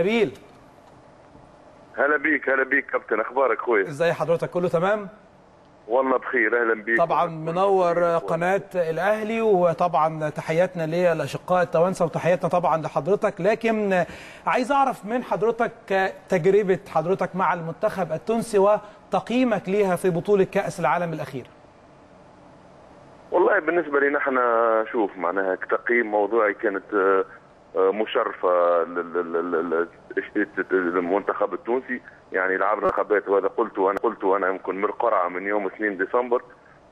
نبيل، هلا بيك. هلا بيك كابتن، اخبارك اخويا؟ ازاي حضرتك؟ كله تمام والله، بخير. اهلا بيك طبعا، منور قناه الاهلي، وطبعا تحياتنا للاشقاء التوانسه وتحياتنا طبعا لحضرتك. لكن عايز اعرف من حضرتك تجربه حضرتك مع المنتخب التونسي وتقييمك ليها في بطوله كاس العالم الاخير. والله بالنسبه لي نحن شوف معناها تقييم موضوعي، كانت مشرفه للمنتخب التونسي، يعني لعبنا خبات، وهذا قلت انا يمكن من القرعه من يوم 2 ديسمبر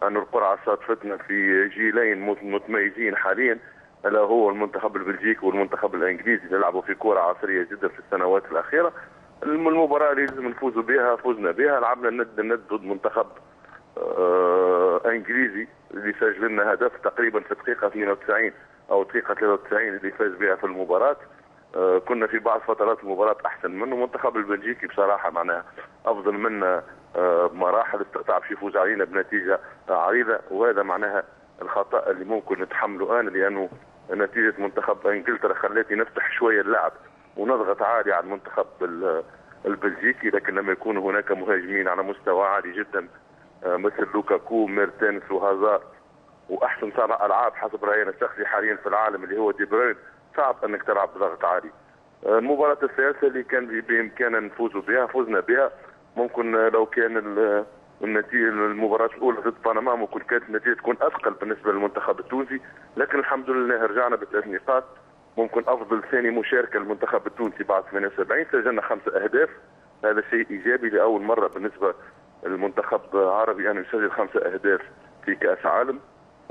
ان القرعه صادفتنا في جيلين متميزين حاليا، الا هو المنتخب البلجيكي والمنتخب الانجليزي، يلعبوا في كره عصريه جدا في السنوات الاخيره. المباراه اللي لازم نفوزوا بها فوزنا بها، لعبنا ند ضد منتخب انجليزي اللي سجل لنا هدف تقريبا في الدقيقه 92 او دقيقه 93 اللي فاز بها في المباراه. كنا في بعض فترات المباراه احسن منه. المنتخب البلجيكي بصراحه معناها افضل منا بمراحل، استطاع باش يفوز علينا بنتيجه عريضه، وهذا معناها الخطا اللي ممكن نتحمله انا، لانه نتيجه منتخب انجلترا خلاتي نفتح شويه اللعب ونضغط عالي على المنتخب البلجيكي، لكن لما يكون هناك مهاجمين على مستوى عالي جدا مثل لوكاكو مارتينيز وهازار، واحسن صانع العاب حسب راينا الشخصي حاليا في العالم اللي هو دي بروين، صعب انك تلعب بضغط عالي. المباراه الثالثه اللي كان بامكاننا نفوزوا بها فوزنا بها. ممكن لو كان النتيجه المباراه الاولى ضد بنما ممكن كانت النتيجه تكون اثقل بالنسبه للمنتخب التونسي، لكن الحمد لله رجعنا بثلاث نقاط. ممكن افضل ثاني مشاركه للمنتخب التونسي بعد 78، سجلنا 5 اهداف، هذا شيء ايجابي لاول مره بالنسبه للمنتخب العربي ان يسجل 5 اهداف في كاس عالم.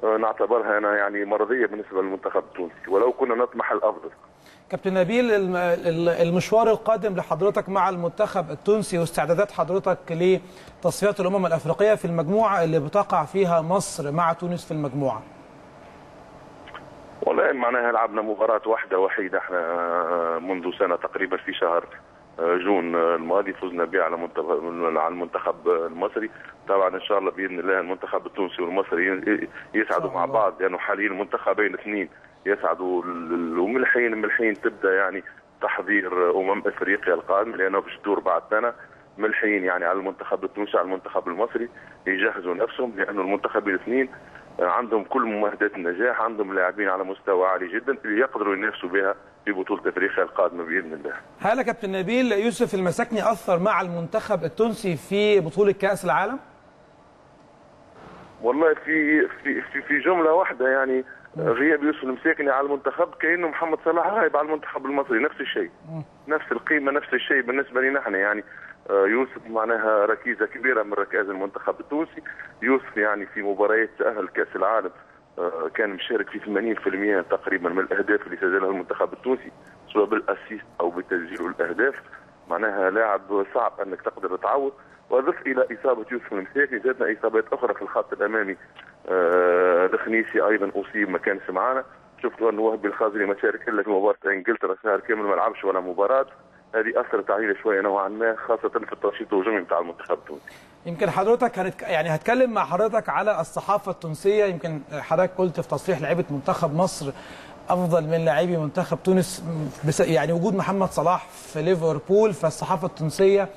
نعتبرها أنا يعني مرضية بالنسبة للمنتخب التونسي، ولو كنا نطمح الأفضل. كابتن نبيل، المشوار القادم لحضرتك مع المنتخب التونسي واستعدادات حضرتك لتصفيات الأمم الأفريقية في المجموعة اللي بتقع فيها مصر مع تونس في المجموعة. والله معناها لعبنا مباراة وحيدة احنا منذ سنة تقريبا في شهر جون الماضي، فزنا بها على المنتخب المصري. طبعا ان شاء الله باذن الله المنتخب التونسي والمصري يسعدوا مع بعض، لانه يعني حاليا المنتخبين الاثنين يسعدوا، ومن الحين تبدا يعني تحضير افريقيا القادمه، لانه باش تدور بعد سنه. من الحين يعني على المنتخب التونسي على المنتخب المصري يجهزوا نفسهم، لانه المنتخبين الاثنين عندهم كل ممهدات النجاح، عندهم لاعبين على مستوى عالي جدا اللي يقدروا ينافسوا بها في بطولة افريقيا القادمة بإذن الله. هل كابتن نبيل يوسف المساكني أثر مع المنتخب التونسي في بطولة كأس العالم؟ والله في جملة واحدة، يعني غياب يوسف المساكني على المنتخب كأنه محمد صلاح غايب على المنتخب المصري، نفس الشيء، نفس القيمة، نفس الشيء بالنسبة لنا احنا. يعني يوسف معناها ركيزة كبيرة من ركائز المنتخب التونسي. يوسف يعني في مباريات تأهل كأس العالم كان مشارك في 80% تقريبا من الاهداف اللي سجلها المنتخب التونسي، سواء بالاسيست او بتسجيل الاهداف. معناها لاعب صعب انك تقدر تعوض، واضف الى اصابه يوسف المساكني زادنا اصابات اخرى في الخط الامامي. دخنيسي ايضا اصيب ما كانش معانا، شفتوا ان وهبي الخازري ما شارك الا في مباراه انجلترا، شهر كامل ما لعبش ولا مباراه، هذه اثرت علينا شويه نوعا ما، خاصه في التنشيط الهجومي بتاع المنتخب التونسي. يمكن حضرتك يعني هتكلم مع حضرتك على الصحافه التونسيه، يمكن حضرتك قلت في تصريح لعيبه منتخب مصر افضل من لاعبي منتخب تونس، يعني وجود محمد صلاح في ليفربول، فالصحافه التونسيه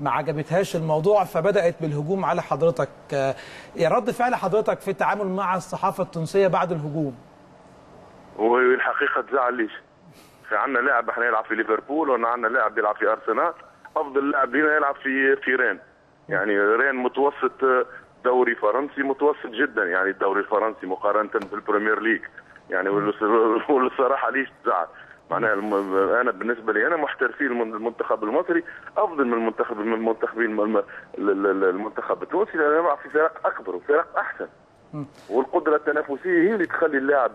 ما عجبتهاش الموضوع فبدات بالهجوم على حضرتك. يا رد فعل حضرتك في التعامل مع الصحافه التونسيه بعد الهجوم؟ والحقيقه تزعل ليش؟ عندنا لاعب احنا يلعب في ليفربول، وعندنا لاعب يلعب في ارسنال، افضل لاعب لينا يلعب في رين. يعني رين متوسط دوري فرنسي، متوسط جدا يعني الدوري الفرنسي مقارنه بالبريمير ليج، يعني والصراحه ليش تزعل؟ معناها انا بالنسبه لي انا محترفين المنتخب المصري افضل من المنتخب التونسي، لان يلعب في فرق اكبر وفرق احسن، والقدره التنافسيه هي اللي تخلي اللاعب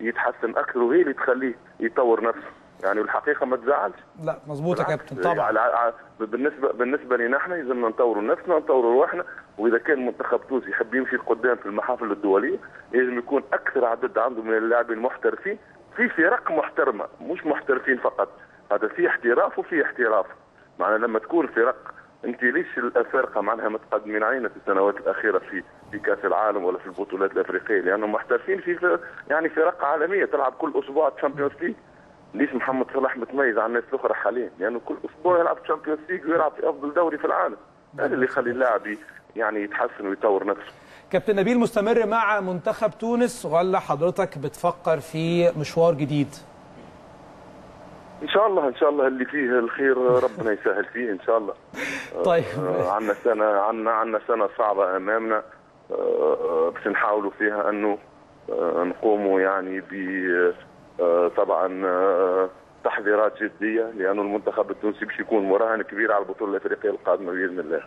يتحسن اكثر، وهي اللي تخليه يطور نفسه. يعني والحقيقه ما تزعلش. لا مظبوط يا كابتن طبعا. بالنسبه لنا احنا لازمنا نطوروا نفسنا، نطوروا روحنا، واذا كان منتخب تونس يحب يمشي لقدام في المحافل الدوليه لازم يكون اكثر عدد عنده من اللاعبين المحترفين في فرق محترمه، مش محترفين فقط، هذا في احتراف وفي احتراف. معناها لما تكون فرق، انت ليش الافارقه معناها متقدمين علينا في السنوات الاخيره في كاس العالم ولا في البطولات الافريقيه؟ لانهم محترفين في يعني فرق عالميه تلعب كل اسبوع تشامبيونز ليج، ليش محمد صلاح متميز عن الناس الاخرى حاليا؟ لانه يعني كل اسبوع يلعب تشامبيونز ليج ويلعب في افضل دوري في العالم، هذا اللي يخلي اللاعب يعني يتحسن ويطور نفسه. كابتن نبيل مستمر مع منتخب تونس ولا حضرتك بتفكر في مشوار جديد؟ ان شاء الله، ان شاء الله اللي فيه الخير ربنا يسهل فيه ان شاء الله. طيب عندنا سنه، عندنا سنه صعبه امامنا، بس نحاولوا فيها انه نقوموا يعني ب طبعا تحضيرات جديه، لانه المنتخب التونسي باش يكون مراهن كبير على البطوله الافريقيه القادمه باذن الله.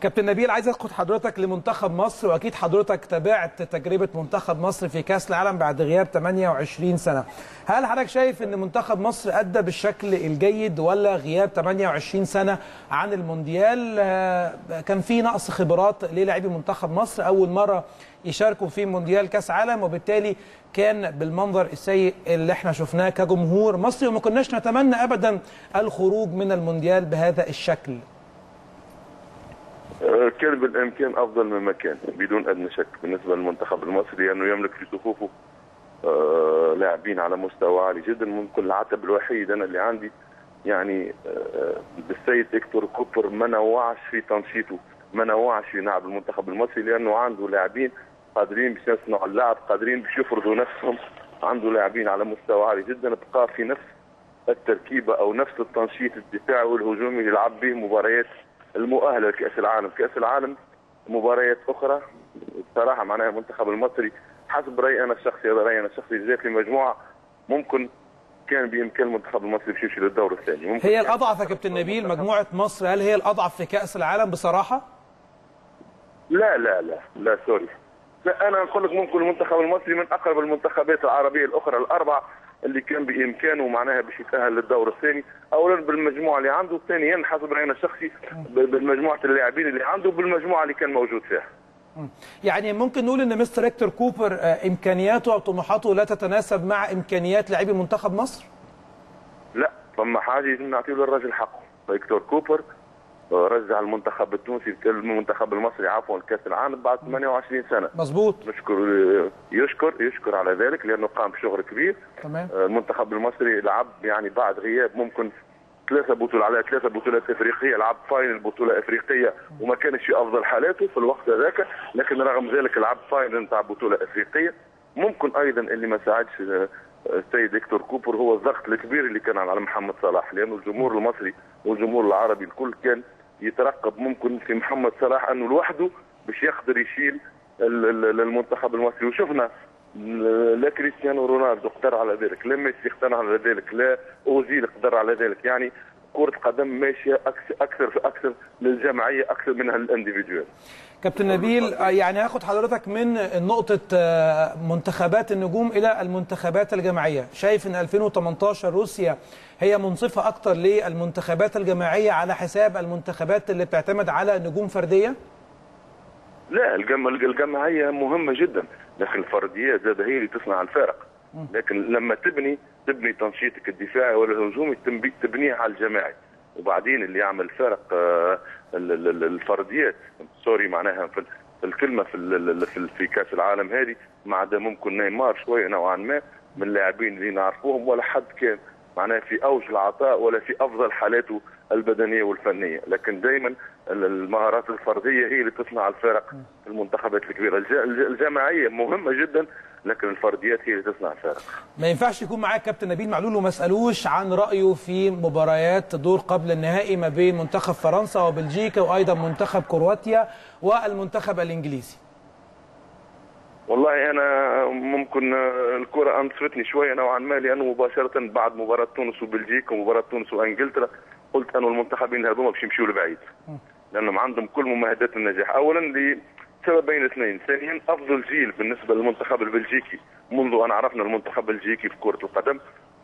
كابتن نبيل، عايز اخد حضرتك لمنتخب مصر، واكيد حضرتك تابعت تجربه منتخب مصر في كاس العالم بعد غياب 28 سنه. هل حضرتك شايف ان منتخب مصر ادى بالشكل الجيد ولا غياب 28 سنه عن المونديال كان في نقص خبرات للاعبي منتخب مصر؟ اول مره يشاركوا في مونديال كاس عالم وبالتالي كان بالمنظر السيء اللي احنا شفناه كجمهور مصري، وما كناش نتمنى ابدا الخروج من المونديال بهذا الشكل. كان بالامكان افضل مما كان بدون ادنى شك بالنسبه للمنتخب المصري، لانه يملك في صفوفه لاعبين على مستوى عالي جدا. ممكن العتب الوحيد انا اللي عندي يعني بالسيد هيكتور كوبر ما نوعش في تنشيطه، ما نوعش في نلعب المنتخب المصري، لانه عنده لاعبين قادرين باش يصنعوا اللعب، قادرين باش يفرضوا نفسهم، عنده لاعبين على مستوى عالي جدا. بقى في نفس التركيبه او نفس التنشيط الدفاعي والهجومي يلعب به مباريات المؤهله لكاس العالم، كاس العالم مباريات اخرى. بصراحه معناها المنتخب المصري حسب رايي انا الشخصي، هذا رايي انا الشخصي، جات لي مجموعه ممكن كان بامكان المنتخب المصري باش يمشي للدور الثاني. ممكن هي الاضعف يا كابتن نبيل مجموعه مصر، هل هي الاضعف في كاس العالم بصراحه؟ لا لا لا لا سوري، لا انا نقول لك ممكن المنتخب المصري من اقرب المنتخبات العربيه الاخرى الاربع اللي كان بامكانه معناها باش يتاهل للدور الثاني، اولا بالمجموعه اللي عنده، ثانيا حسب راينا الشخصي بالمجموعه اللاعبين اللي عنده بالمجموعه اللي كان موجود فيها. يعني ممكن نقول ان مستر هيكتور كوبر امكانياته او طموحاته لا تتناسب مع امكانيات لاعبي منتخب مصر؟ لا، فما حاجه لازم نعطيه للراجل حقه. هيكتور كوبر رجع المنتخب التونسي، المنتخب المصري عفوا، كاس العالم بعد 28 سنه. مظبوط، يشكر على ذلك، لانه قام بشغل كبير. تمام. المنتخب المصري لعب يعني بعد غياب ممكن ثلاثه بطولات افريقيه، لعب فاينل بطوله افريقيه وما كانش في افضل حالاته في الوقت هذاك، لكن رغم ذلك لعب فاينل نتاع بطوله افريقيه. ممكن ايضا اللي ما ساعدش السيد هيكتور كوبر هو الضغط الكبير اللي كان على محمد صلاح، لانه الجمهور المصري والجمهور العربي الكل كان يترقب ممكن في محمد صلاح انه لوحده باش يقدر يشيل المنتخب المصري، وشفنا لا كريستيانو رونالدو قدر على ذلك، لا ميسي قدر على ذلك، لا أوزيل قدر على ذلك. يعني كرة قدم ماشية أكثر للجماعية أكثر منها للانديفيدوال. كابتن نبيل، يعني هاخد حضرتك من نقطة منتخبات النجوم إلى المنتخبات الجماعية. شايف إن 2018 روسيا هي منصفة أكتر للمنتخبات الجماعية على حساب المنتخبات اللي بتعتمد على نجوم فردية؟ لا، الجماعية مهمة جدا، لكن الفردية زاد هي اللي تصنع الفارق. لكن لما تبني تنشيطك الدفاعي والهجومي تبنيه على الجماعي، وبعدين اللي يعمل فرق الفرديات. سوري معناها في الكلمه في كاس العالم هذه، ما عدا ممكن نيمار شويه نوعا ما من اللاعبين اللي نعرفوهم، ولا حد كان معناها في اوج العطاء ولا في افضل حالاته البدنيه والفنيه، لكن دائما المهارات الفرديه هي اللي تصنع الفارق في المنتخبات الكبيره. الجماعيه مهمه جدا، لكن الفرديات هي اللي تصنع فارق. ما ينفعش يكون معاك كابتن نبيل معلول وما اسالوش عن رايه في مباريات دور قبل النهائي ما بين منتخب فرنسا وبلجيكا، وايضا منتخب كرواتيا والمنتخب الانجليزي. والله انا ممكن الكره انصفتني شويه نوعا ما، لانه مباشره بعد مباراه تونس وبلجيكا ومباراه تونس وانجلترا قلت انه المنتخبين هذوما باش يمشيوا لبعيد، لانهم عندهم كل ممهدات النجاح. اولا سببين اثنين، ثانيا افضل جيل بالنسبه للمنتخب البلجيكي منذ ان عرفنا المنتخب البلجيكي في كره القدم،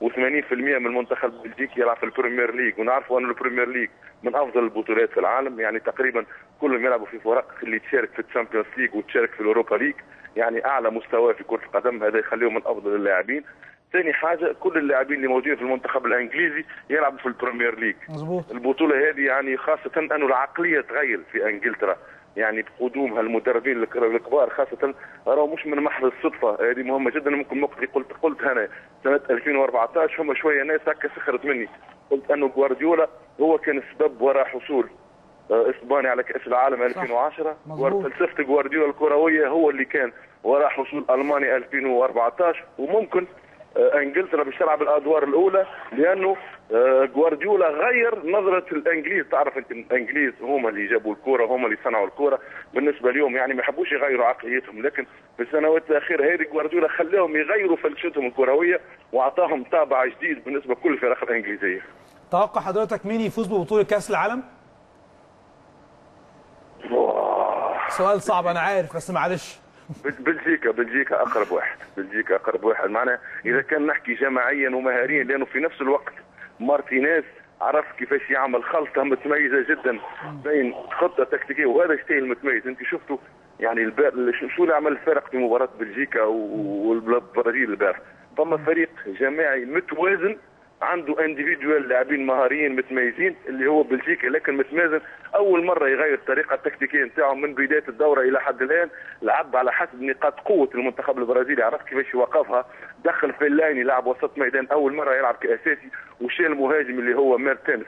و80% من المنتخب البلجيكي يلعب في البريمير ليج، ونعرفوا ان البريمير ليج من افضل البطولات في العالم، يعني تقريبا كلهم يلعبوا في فرق اللي تشارك في الشامبيونز ليج وتشارك في الاوروبا ليج، يعني اعلى مستوى في كره القدم، هذا يخليهم من افضل اللاعبين. ثاني حاجه كل اللاعبين اللي موجودين في المنتخب الانجليزي يلعبوا في البريمير ليج. مظبوط. البطوله هذه يعني خاصه انه العقليه تغير في انجلترا، يعني بقدوم هالمدربين الكبار خاصه راهو مش من محض الصدفه، هذه مهمه جدا. ممكن النقطه اللي قلت انا سنه 2014 هم شويه ناس هكا سخرت مني، قلت انه جوارديولا هو كان السبب وراء حصول اسبانيا على كاس العالم 2010. فلسفه جوارديولا الكرويه هو اللي كان وراء حصول المانيا 2014، وممكن انجلترا باش تلعب الادوار الاولى لانه جوارديولا غير نظره الانجليز. تعرف انت الانجليز هما اللي جابوا الكره، هما اللي صنعوا الكره بالنسبه اليوم، يعني ما يحبوش يغيروا عقليتهم، لكن في السنوات الاخيره هذه جوارديولا خلاهم يغيروا فلسفتهم الكرويه واعطاهم طابع جديد بالنسبه لكل الفرق الانجليزيه. توقع حضرتك مين يفوز ببطوله كاس العالم؟ سؤال صعب انا عارف، بس معلش. بلجيكا اقرب واحد، معناها اذا كان نحكي جماعيا ومهاريا، لانه في نفس الوقت مارتينيز عرف كيفاش يعمل خلطه متميزه جدا بين خطه تكتيكيه، وهذا الشيء المتميز انت شفتوا يعني شو اللي عمل الفرق في مباراه بلجيكا والبرازيل البارح. فما فريق جماعي متوازن عنده انديفيدوال لاعبين مهاريين متميزين اللي هو بلجيكا، لكن متمازن اول مره يغير الطريقه التكتيكيه نتاعو من بدايه الدوره الى حد الان. لعب على حسب نقاط قوه المنتخب البرازيلي، عرف كيفاش يوقفها، دخل في اللاين لعب وسط ميدان اول مره يلعب كاساسي، وشال المهاجم اللي هو مارتينيز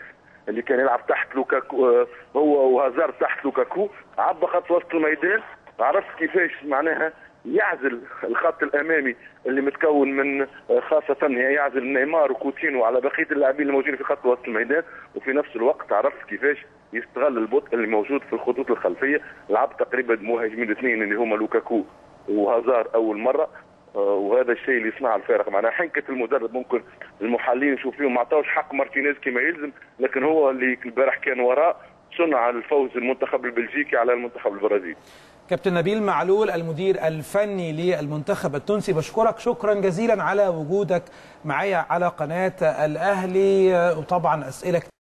اللي كان يلعب تحت لوكاكو، هو وهازار تحت لوكاكو، عبى خط وسط الميدان، عرف كيفاش معناها يعزل الخط الامامي اللي متكون من خاصه يعزل نيمار وكوتينو على بقيه اللاعبين الموجودين في خط وسط الميدان، وفي نفس الوقت عرف كيفاش يستغل البطء اللي موجود في الخطوط الخلفيه. لعب تقريبا مهاجمين اثنين اللي هما لوكاكو وهازار اول مره، وهذا الشيء اللي صنع الفارق. معناها حنكه المدرب، ممكن المحللين نشوف فيهم ما عطاوش حق مارتينيز كما يلزم، لكن هو اللي البارح كان وراء صنع الفوز المنتخب البلجيكي على المنتخب البرازيلي. كابتن نبيل معلول المدير الفني للمنتخب التونسي، بشكرك شكرا جزيلا على وجودك معايا على قناة الأهلي، وطبعا أسئلة